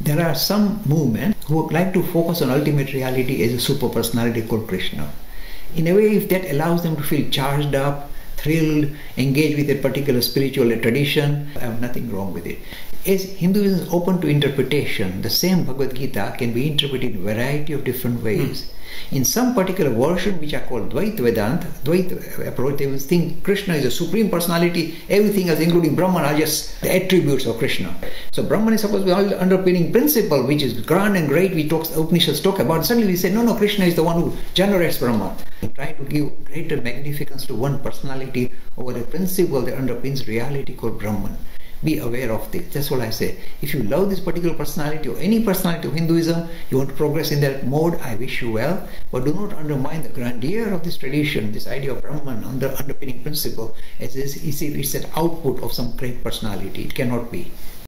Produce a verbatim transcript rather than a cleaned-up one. There are some movements who like to focus on ultimate reality as a super personality called Krishna. In a way, if that allows them to feel charged up, thrilled, engaged with a particular spiritual tradition, I have nothing wrong with it. As Hinduism is open to interpretation, the same Bhagavad Gita can be interpreted in a variety of different ways. Mm. In some particular version, which are called Dvait Vedanta, Dvait approach, they will think Krishna is a supreme personality, everything else including Brahman are just the attributes of Krishna. So Brahman is supposed to be all underpinning principle, which is grand and great, we talk, Upanishads talk about. Suddenly we say, no, no, Krishna is the one who generates Brahman. We try to give greater magnificence to one personality over the principle that underpins reality called Brahman. Be aware of this. That's what I say. If you love this particular personality or any personality of Hinduism, you want to progress in that mode, I wish you well. But do not undermine the grandeur of this tradition, this idea of Brahman, under underpinning principle, as if it's an output of some great personality. It cannot be.